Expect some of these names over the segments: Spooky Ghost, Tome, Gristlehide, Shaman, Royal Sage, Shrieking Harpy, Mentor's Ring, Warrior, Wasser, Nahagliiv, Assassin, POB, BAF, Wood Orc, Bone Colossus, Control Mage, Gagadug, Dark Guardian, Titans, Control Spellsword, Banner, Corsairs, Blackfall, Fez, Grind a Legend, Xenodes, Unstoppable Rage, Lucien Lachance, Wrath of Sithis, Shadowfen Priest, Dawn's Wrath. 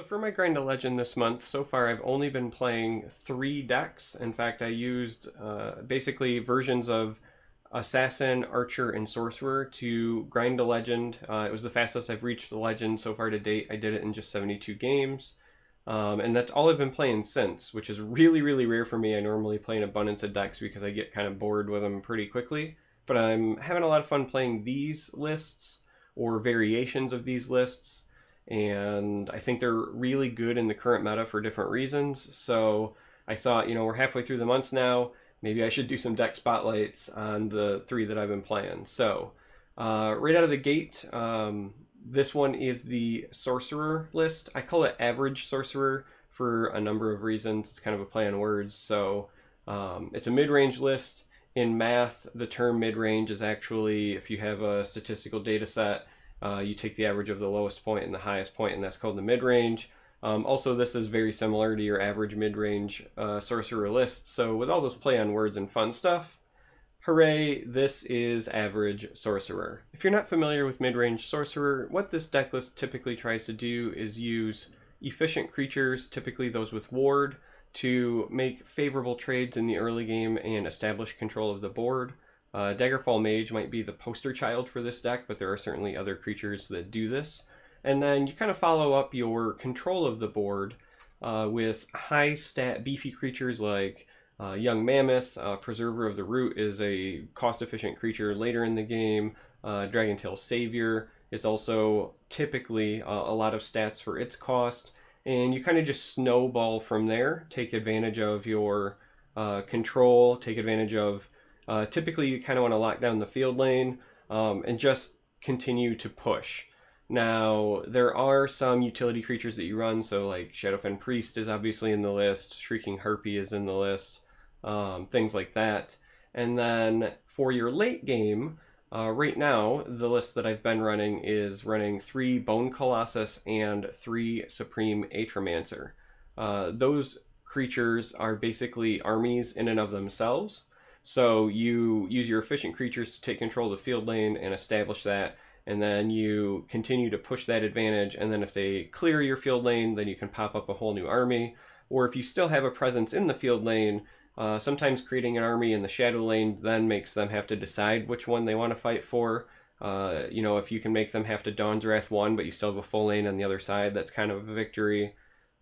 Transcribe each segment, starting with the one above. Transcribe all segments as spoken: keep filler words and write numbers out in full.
So for my Grind a Legend this month, so far I've only been playing three decks. In fact, I used uh, basically versions of Assassin, Archer, and Sorcerer to grind a Legend. Uh, it was the fastest I've reached the Legend so far to date. I did it in just seventy-two games. Um, and that's all I've been playing since, which is really, really rare for me. I normally play an abundance of decks because I get kind of bored with them pretty quickly. But I'm having a lot of fun playing these lists or variations of these lists. And I think they're really good in the current meta for different reasons. So I thought, you know, we're halfway through the month now. Maybe I should do some deck spotlights on the three that I've been playing. So uh, right out of the gate, um, this one is the Sorcerer list. I call it Average Sorcerer for a number of reasons. It's kind of a play on words. So um, it's a mid-range list. In math, the term mid-range is actually, if you have a statistical data set, Uh, you take the average of the lowest point and the highest point, and that's called the mid-range. Um, also, this is very similar to your average mid-range uh, sorcerer list. So with all those play on words and fun stuff, hooray, this is Average Sorcerer. If you're not familiar with mid-range sorcerer, what this deck list typically tries to do is use efficient creatures, typically those with ward, to make favorable trades in the early game and establish control of the board. Uh, Daggerfall Mage might be the poster child for this deck, but there are certainly other creatures that do this. And then you kind of follow up your control of the board uh, with high stat beefy creatures like uh, Young Mammoth. uh, Preserver of the Root is a cost-efficient creature later in the game. uh, Dragontail Savior is also typically uh, a lot of stats for its cost, and you kind of just snowball from there, take advantage of your uh, control, take advantage of Uh, typically, you kind of want to lock down the field lane um, and just continue to push. Now, there are some utility creatures that you run, so like Shadowfen Priest is obviously in the list, Shrieking Harpy is in the list, um, things like that. And then for your late game, uh, right now, the list that I've been running is running three Bone Colossus and three Supreme Atromancer. Uh, those creatures are basically armies in and of themselves. So you use your efficient creatures to take control of the field lane and establish that, and then you continue to push that advantage, and then if they clear your field lane, then you can pop up a whole new army. Or if you still have a presence in the field lane, uh, sometimes creating an army in the shadow lane then makes them have to decide which one they want to fight for. Uh, you know, if you can make them have to Dawn's Wrath one, but you still have a full lane on the other side, that's kind of a victory.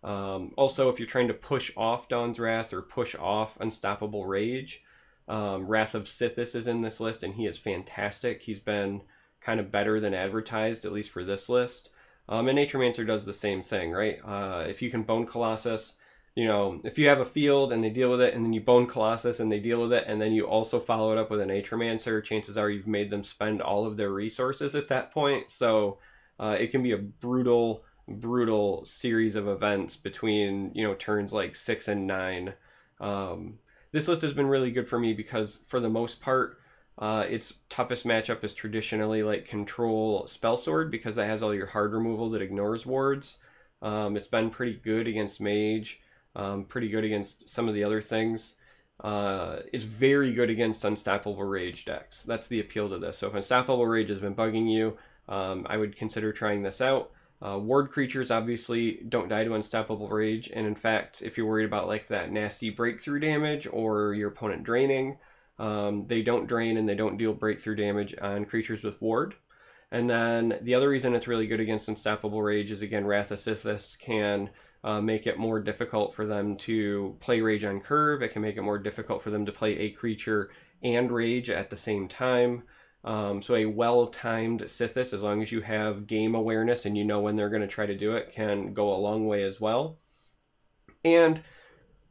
Um, also, if you're trying to push off Dawn's Wrath or push off Unstoppable Rage, Um, Wrath of Sithis is in this list, and he is fantastic. He's been kind of better than advertised, at least for this list. Um, and Natromancer does the same thing, right? Uh, if you can Bone Colossus, you know, if you have a field and they deal with it, and then you Bone Colossus and they deal with it, and then you also follow it up with an Natromancer, chances are you've made them spend all of their resources at that point. So uh, it can be a brutal, brutal series of events between, you know, turns like six and nine. Um, This list has been really good for me because, for the most part, uh, its toughest matchup is traditionally like Control Spellsword, because that has all your hard removal that ignores wards. Um, it's been pretty good against Mage, um, pretty good against some of the other things. Uh, it's very good against Unstoppable Rage decks. That's the appeal to this. So if Unstoppable Rage has been bugging you, um, I would consider trying this out. Uh, ward creatures obviously don't die to Unstoppable Rage, and in fact, if you're worried about like that nasty breakthrough damage or your opponent draining, um, they don't drain and they don't deal breakthrough damage on creatures with ward. And then the other reason it's really good against Unstoppable Rage is, again, Wrath of Sithis can uh, make it more difficult for them to play Rage on curve. It can make it more difficult for them to play a creature and Rage at the same time. Um, so a well-timed Sithis, as long as you have game awareness and you know when they're going to try to do it, can go a long way as well. And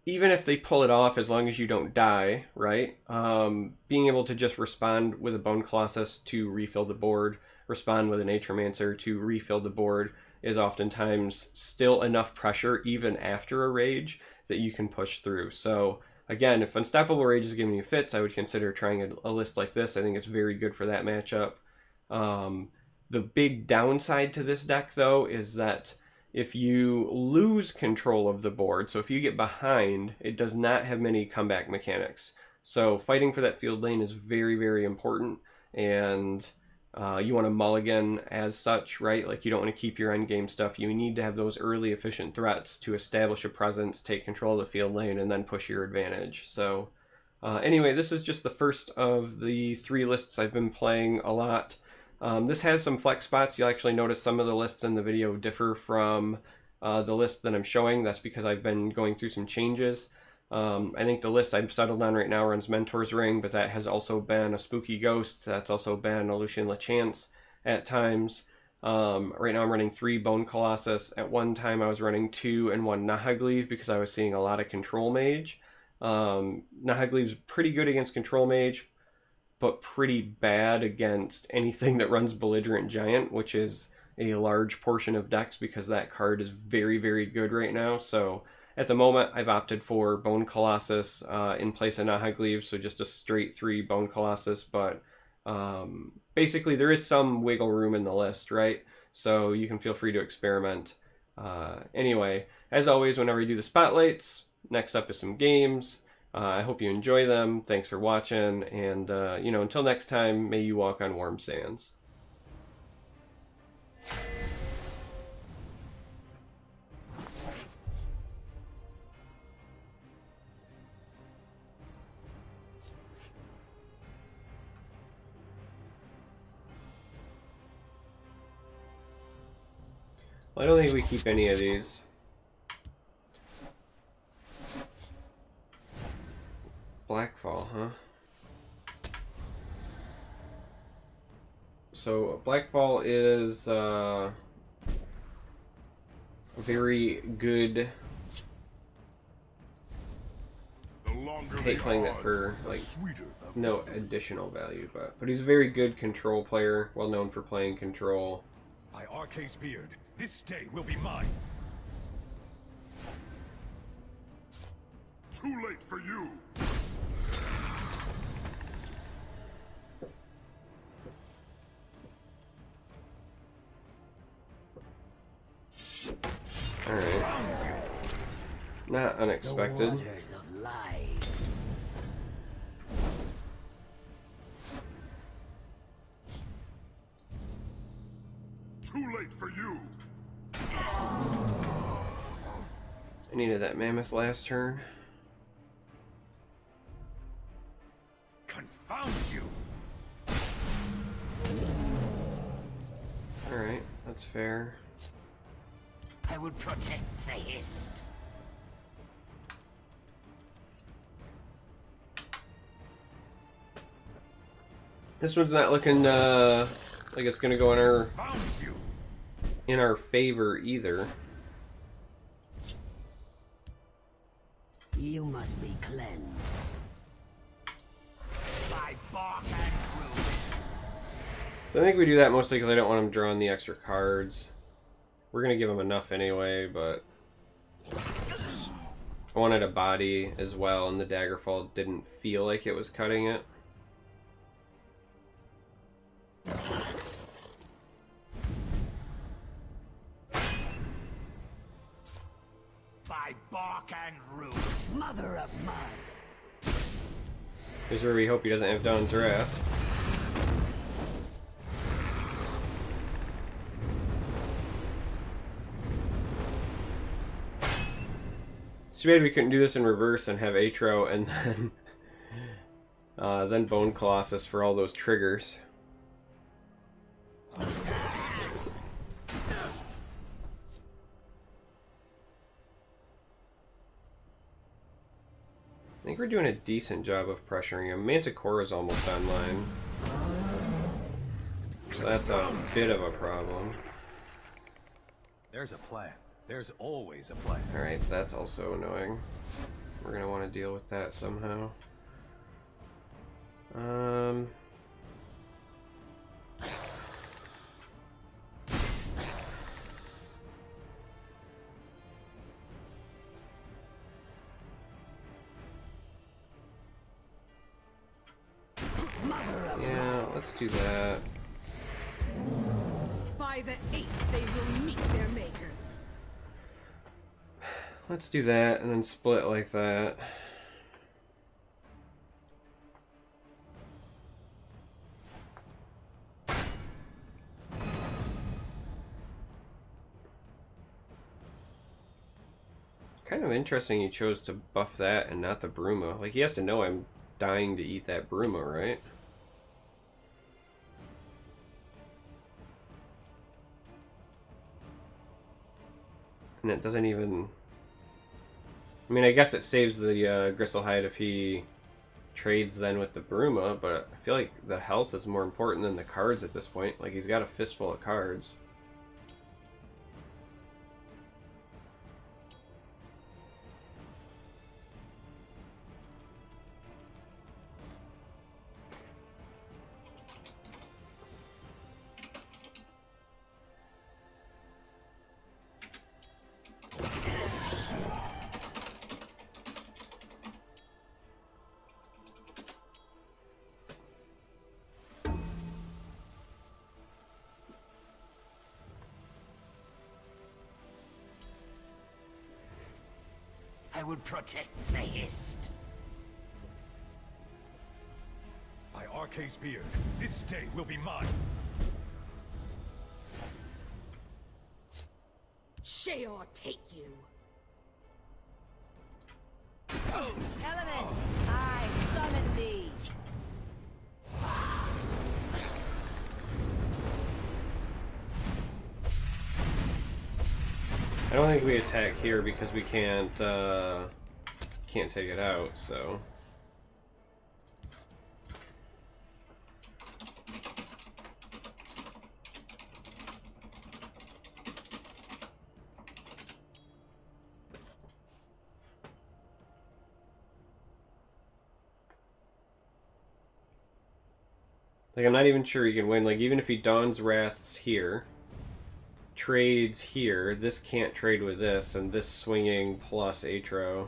even if they pull it off, as long as you don't die, right, um, being able to just respond with a Bone Colossus to refill the board, respond with an Natromancer to refill the board, is oftentimes still enough pressure, even after a Rage, that you can push through. So again, if Unstoppable Rage is giving you fits, I would consider trying a, a list like this. I think it's very good for that matchup. Um, the big downside to this deck, though, is that if you lose control of the board, so if you get behind, it does not have many comeback mechanics. So fighting for that field lane is very, very important. And Uh, you want to mulligan as such, right? Like, you don't want to keep your endgame stuff. You need to have those early efficient threats to establish a presence, take control of the field lane, and then push your advantage. So uh, anyway, this is just the first of the three lists I've been playing a lot. Um, this has some flex spots. You'll actually notice some of the lists in the video differ from uh, the list that I'm showing. That's because I've been going through some changes. Um, I think the list I've settled on right now runs Mentor's Ring, but that has also been a Spooky Ghost. That's also been a Lucien Lachance at times. Um, right now I'm running three Bone Colossus. At one time I was running two and one Nahagliiv because I was seeing a lot of Control Mage. Um, Nahagliiv's pretty good against Control Mage, but pretty bad against anything that runs Belligerent Giant, which is a large portion of decks because that card is very, very good right now. So at the moment, I've opted for Bone Colossus uh, in place of Nahagliiv, so just a straight three Bone Colossus, but um, basically there is some wiggle room in the list, right? So you can feel free to experiment. Uh, anyway, as always, whenever you do the spotlights, next up is some games. Uh, I hope you enjoy them. Thanks for watching, and uh, you know, until next time, may you walk on warm sands. I don't think we keep any of these. Blackfall, huh? So Blackfall is uh, very good. I hate playing that for like no additional value, but but he's a very good control player, well known for playing control. By Arcade's beard, this day will be mine. Too late for you. All right. Not unexpected. Too late for you. I needed that mammoth last turn. Confound you. All right, that's fair. I would protect the hist. This one's not looking uh, like it's gonna go in our in our favor either. You must be cleansed. By bark and root. So I think we do that mostly because I don't want him drawing the extra cards. We're gonna give him enough anyway, but I wanted a body as well, and the Daggerfall didn't feel like it was cutting it. Bark and root, mother of mine. Here's where we hope he doesn't have Dawn's Wrath. It's too bad we couldn't do this in reverse and have Atro and then uh, then Bone Colossus for all those triggers. I think we're doing a decent job of pressuring him. Manticore is almost online. So that's a bit of a problem. There's a plan. There's always a plan. Alright, that's also annoying. We're gonna want to deal with that somehow. Um do that. By the eighth, they will meet their makers. Let's do that and then split like that. Kind of interesting he chose to buff that and not the Bruma. Like, he has to know I'm dying to eat that Bruma, right? And it doesn't even... I mean, I guess it saves the uh, Gristlehide if he trades then with the Bruma, but I feel like the health is more important than the cards at this point. Like, he's got a fistful of cards. Protect the Hist. By Arcade's beard, this day will be mine. Sheor, take you. Oh. Elements, I summon thee. I don't think we attack here because we can't, uh... can't take it out, so... Like, I'm not even sure he can win. Like, even if he Dawn's Wrath's here... trades here, this can't trade with this, and this swinging plus Atro.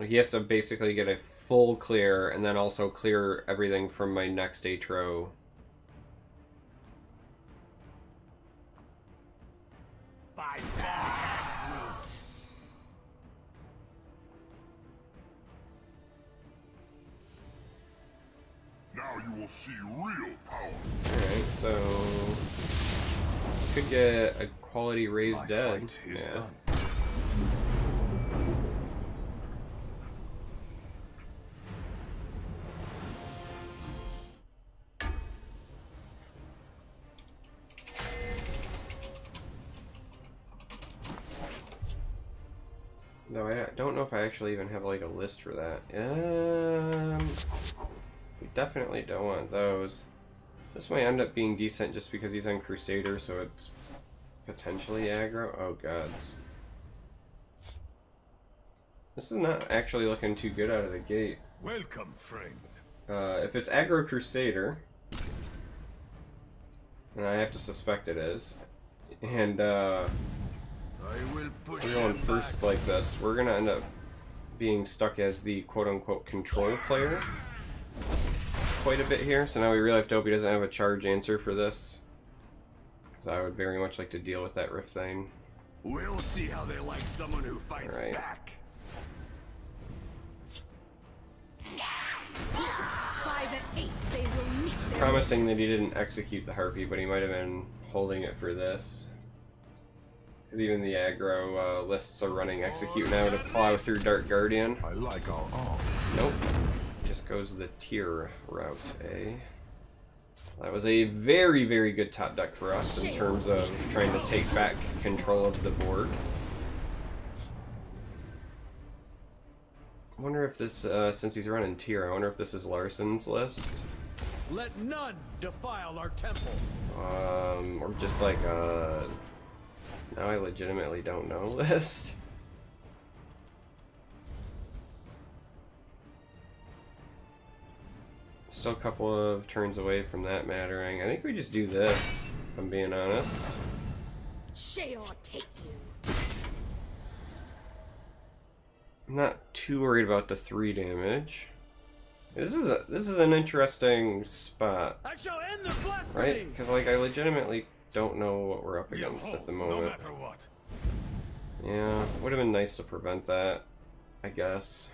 He has to basically get a full clear, and then also clear everything from my next Atro. By that route. Now you will see real power. Alright, so... could get a quality raised dead. Yeah. Done. No, I don't know if I actually even have, like, a list for that. Um... We definitely don't want those. This might end up being decent just because he's on Crusader, so it's potentially aggro. Oh, gods. This is not actually looking too good out of the gate. Welcome, friend. Uh, if it's aggro Crusader, and I have to suspect it is, and, uh... I will push we're going first back. Like this, we're gonna end up being stuck as the quote-unquote control player. Quite a bit here, so now we really have to hope he doesn't have a charge answer for this, because I would very much like to deal with that rift thing. We'll see how they like someone who fights right. back. Promising that he didn't execute the Harpy, but he might have been holding it for this, because even the aggro uh, lists are running execute now to plow through Dark Guardian. I like our arms. Nope. Just goes the tier route, eh? That was a very, very good top deck for us in terms of trying to take back control of the board. I wonder if this, uh, since he's running tier, I wonder if this is Larsen's list. Let none defile our temple. Um, or just like uh now I legitimately don't know list. Still a couple of turns away from that mattering. I think we just do this, if I'm being honest. Sheor, take you. I'm not too worried about the three damage. This is a, this is an interesting spot. I shall end the blasphemy. Right? Because like I legitimately don't know what we're up against at the moment. No matter what. Yeah, would have been nice to prevent that, I guess.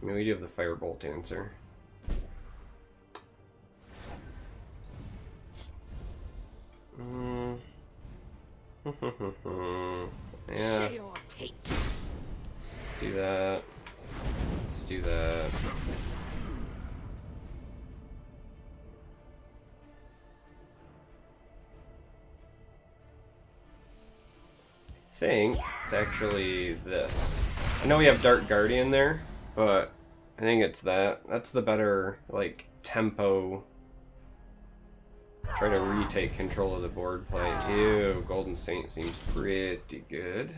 I mean, we do have the firebolt answer. Mm. Yeah. Let's do that. Let's do that. I think it's actually this. I know we have Dark Guardian there, but I think it's that. That's the better, like, tempo. Try to retake control of the board play. Ew, Golden Saint seems pretty good.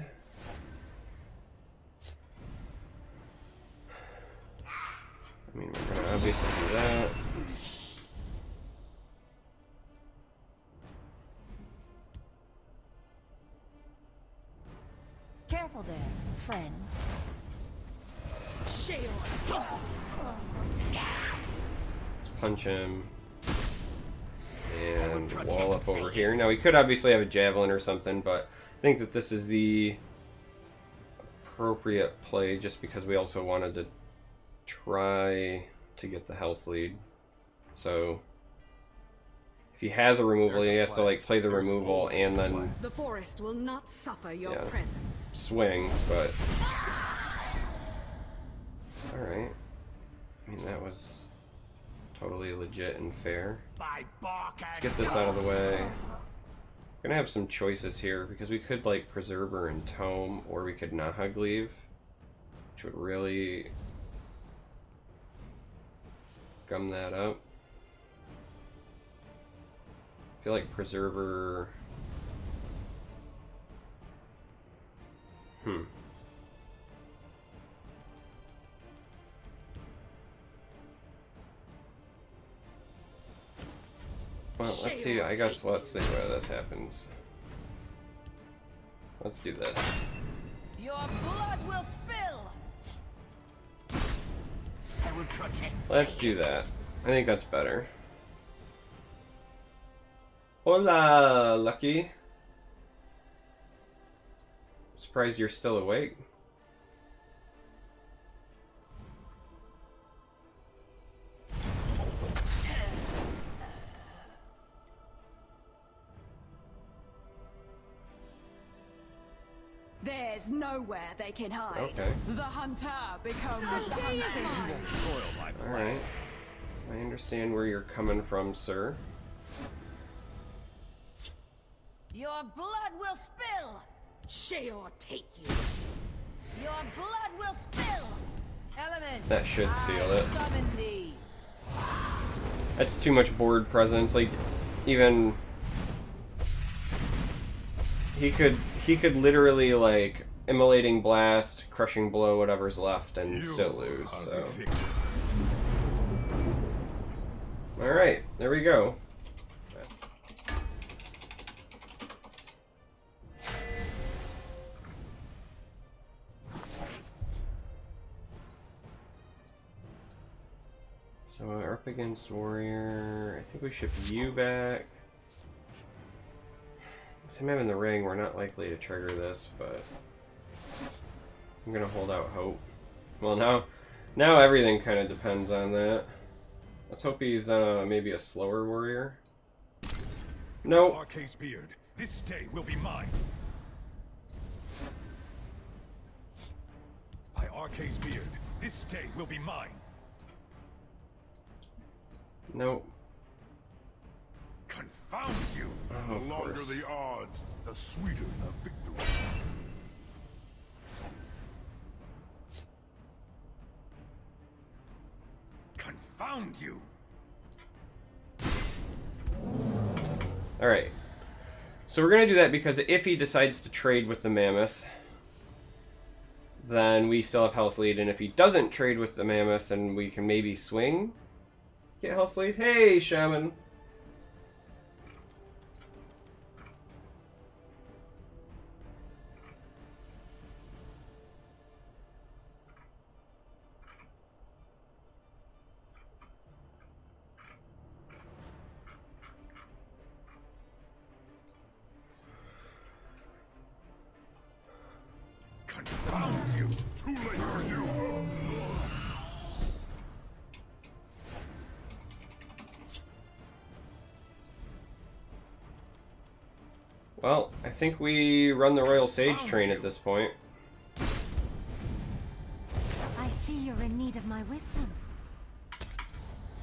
I mean, we're gonna obviously do that. Careful there, friend. Shield. Let's punch him. And wall up over here. Now, we could obviously have a javelin or something, but I think that this is the appropriate play just because we also wanted to try to get the health lead. So, if he has a removal, he has to, like, play the removal and then the forest will not suffer your presence. Swing, but alright. I mean, that was totally legit and fair. Let's get this out of the way. We're gonna have some choices here because we could, like, Preserver and Tome, or we could Nahagliiv, which would really gum that up. I feel like Preserver. Hmm. Well, let's see, I guess let's see where this happens. Let's do this. Your blood will spill. I will protect. Let's do that. I think that's better. Hola, Lucky. Surprised you're still awake. There's nowhere they can hide. Okay. The hunter becomes the hunted. Alright. I understand where you're coming from, sir. Your blood will spill! Sheor take you. Your blood will spill! Elements! That should seal it. That's too much board presence. Like, even he could he could literally, like, immolating blast, crushing blow, whatever's left, and you still lose, so. Alright, there we go. So we're up against Warrior. I think we ship you back. With him having the ring, we're not likely to trigger this, but I'm gonna hold out hope. Well, now, now everything kind of depends on that. Let's hope he's uh, maybe a slower warrior. No. Nope. Arcade's beard. This day will be mine. By Arcade's beard, this day will be mine. Nope. Confound you! Oh, the longer course. The odds, the sweeter the victory. Confound you! Alright. So we're gonna do that because if he decides to trade with the mammoth, then we still have health lead, and if he doesn't trade with the mammoth, then we can maybe swing. Get health lead. Hey, Shaman! Well, I think we run the Royal Sage train at this point. I see you're in need of my wisdom.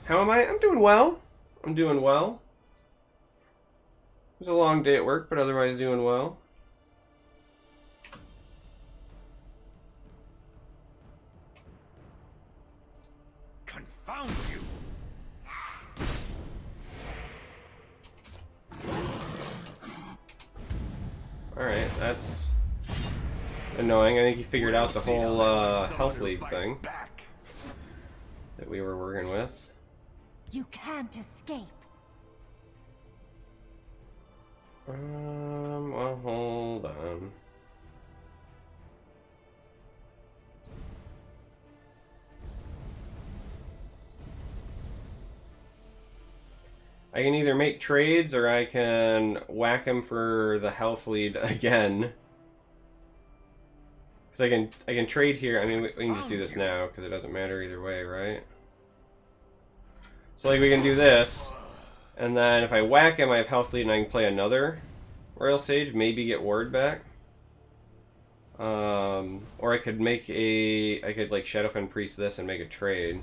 How am I? I'm doing well. I'm doing well. It was a long day at work, but otherwise doing well. Confound you! Alright, that's annoying. I think he figured out the whole uh, health lead thing that we were working with. You can't escape. Um, well, hold on. I can either make trades or I can whack him for the health lead again. Because I can, I can trade here. I mean, we, we can just do this now because it doesn't matter either way, right? So like we can do this, and then if I whack him, I have health lead and I can play another Royal Sage, maybe get ward back. Um, or I could make a, I could like Shadowfen Priest this and make a trade.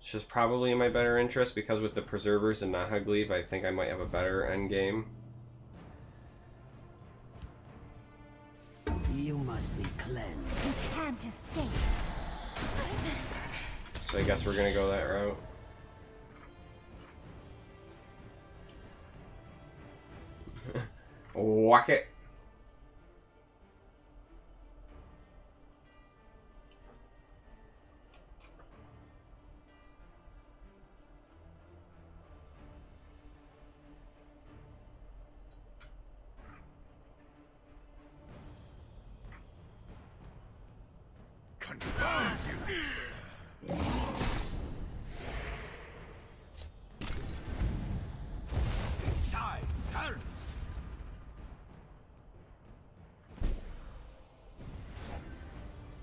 Which is probably in my better interest because with the Preservers and Nahagliiv, I think I might have a better endgame. You must be cleansed. You can't escape. So I guess we're gonna go that route. Whack it.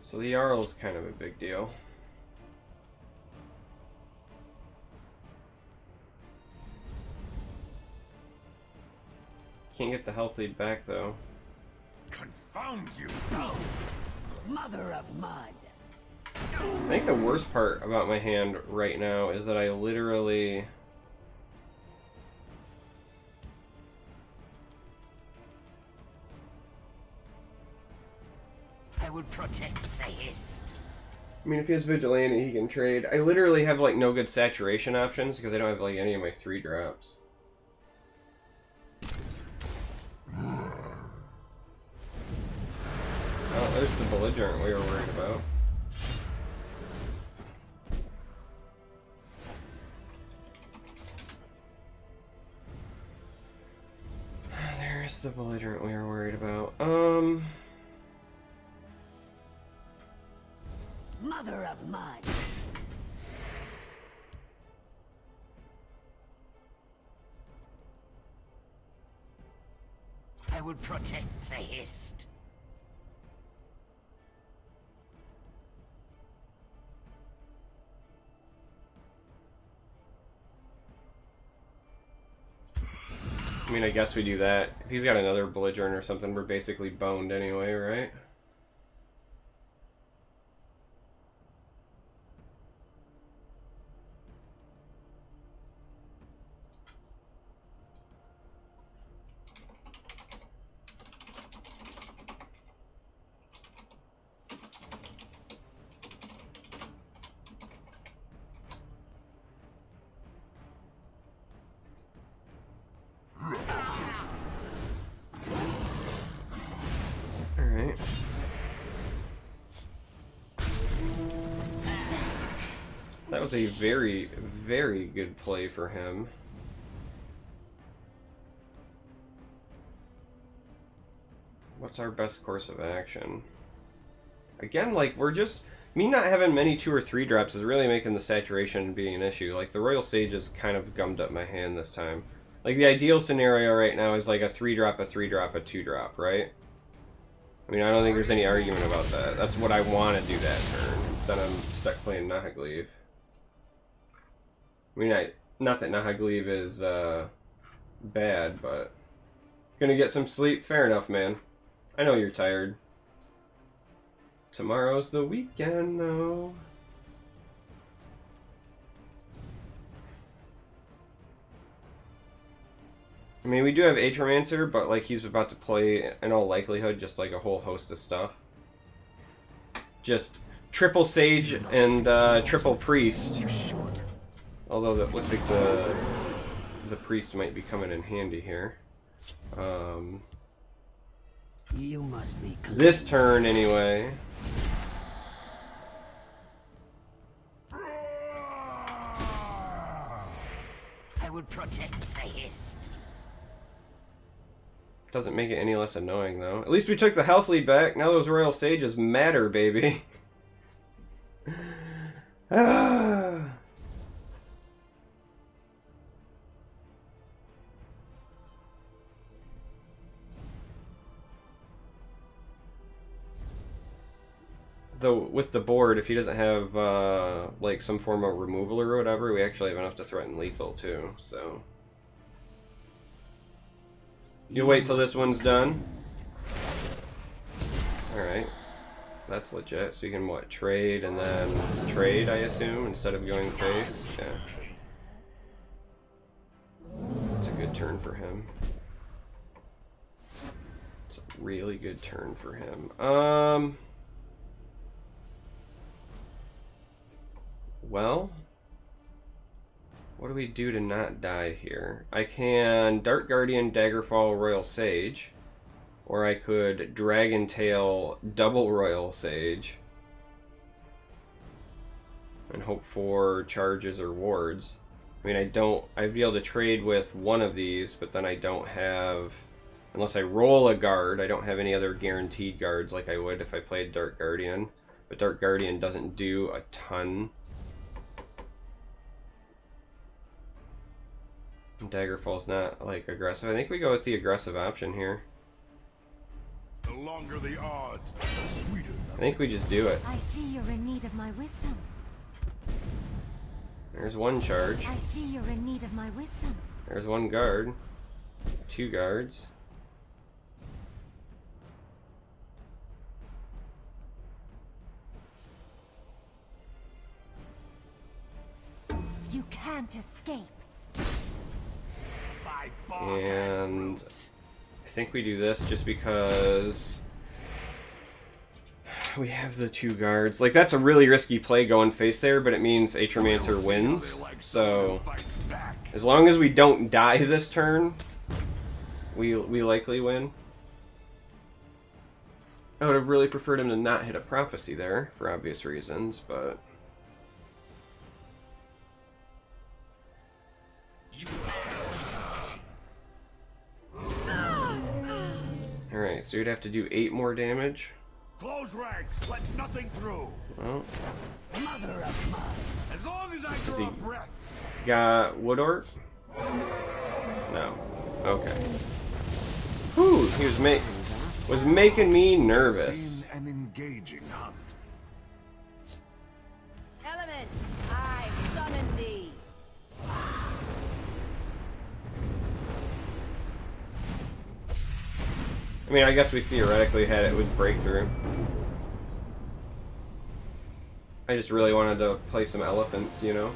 So the Jarl is kind of a big deal. Can't get the health lead back though. Confound you, oh, mother of mud. I think the worst part about my hand right now is that I literally would protect the hist. I mean, if he has Vigilante, he can trade. I literally have, like, no good saturation options because I don't have, like, any of my three drops. Oh, there's the Belligerent we were worried about. There's the Belligerent we were worried about. Um... Mother of mud. I would protect the hist. I mean, I guess we do that. If he's got another belligerent or something, we're basically boned anyway, right? A very, very good play for him. What's our best course of action? Again, like, we're just... me not having many two or three drops is really making the saturation be an issue. Like, the Royal Sage has kind of gummed up my hand this time. Like, the ideal scenario right now is, like, a three-drop, a three-drop, a two-drop, right? I mean, I don't think there's any argument about that. That's what I want to do that turn. Instead, I'm stuck playing Nahagliiv. I mean, I, not that Nahagliiv is uh, bad, but Gonna get some sleep? Fair enough, man. I know you're tired. Tomorrow's the weekend, though. I mean, we do have Aatromancer, but, like, he's about to play, in all likelihood, just, like, a whole host of stuff. Just triple Sage and uh, triple Priest. Although that looks like the, the Priest might be coming in handy here. Um, you must be this turn, anyway. I would protect the hist. Doesn't make it any less annoying, though. At least we took the health lead back. Now those Royal Sages matter, baby. Ah. Though with the board, if he doesn't have uh, like some form of removal or whatever, we actually have enough to threaten lethal too. So you wait till this one's done. All right, that's legit. So you can what trade and then trade, I assume, instead of going face. Yeah, it's a good turn for him. It's a really good turn for him. Um. Well, what do we do to not die here? I can Dark Guardian, Daggerfall, Royal Sage, or I could Dragontail, double Royal Sage, and hope for charges or wards. I mean, I don't, I'd be able to trade with one of these, but then I don't have, unless I roll a guard, I don't have any other guaranteed guards like I would if I played Dark Guardian. But Dark Guardian doesn't do a ton. Daggerfall's not like aggressive. I think we go with the aggressive option here. The longer the odds, the sweeter. I think we just do it. I see you're in need of my wisdom. There's one charge. I see you're in need of my wisdom. There's one guard. Two guards. You can't escape. And I think we do this just because we have the two guards. Like, that's a really risky play going face there, but it means Aatromancer wins. So as long as we don't die this turn, we we likely win. I would have really preferred him to not hit a prophecy there for obvious reasons, but alright, so you'd have to do eight more damage. Close ranks, let nothing through. Well, mother of mine. As long as I draw a breath. Got Wood Orc? No. Okay. Whew, he was ma was making me nervous. An engaging hunt. Elements, I summon thee. I mean, I guess we theoretically had it with Breakthrough. I just really wanted to play some elephants, you know?